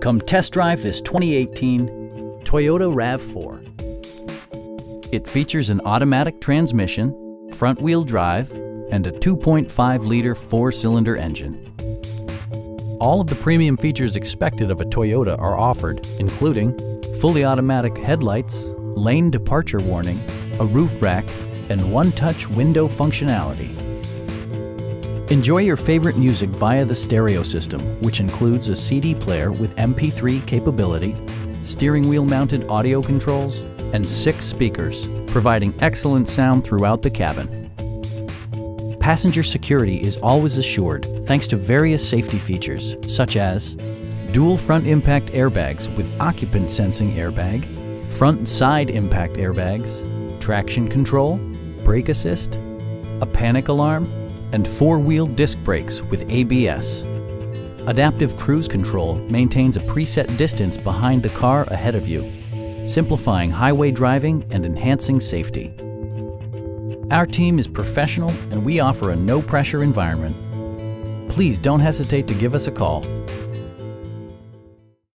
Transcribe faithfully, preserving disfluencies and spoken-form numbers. Come test drive this twenty eighteen Toyota RAV four. It features an automatic transmission, front-wheel drive, and a two point five liter four-cylinder engine. All of the premium features expected of a Toyota are offered, including fully automatic headlights, lane departure warning, a roof rack, and one-touch window functionality. Enjoy your favorite music via the stereo system, which includes a C D player with M P three capability, steering wheel mounted audio controls, and six speakers, providing excellent sound throughout the cabin. Passenger security is always assured thanks to various safety features, such as dual front impact airbags with occupant sensing airbag, front and side impact airbags, traction control, brake assist, a panic alarm, and four-wheel disc brakes with A B S. Adaptive Cruise Control maintains a preset distance behind the car ahead of you, simplifying highway driving and enhancing safety. Our team is professional and we offer a no-pressure environment. Please don't hesitate to give us a call.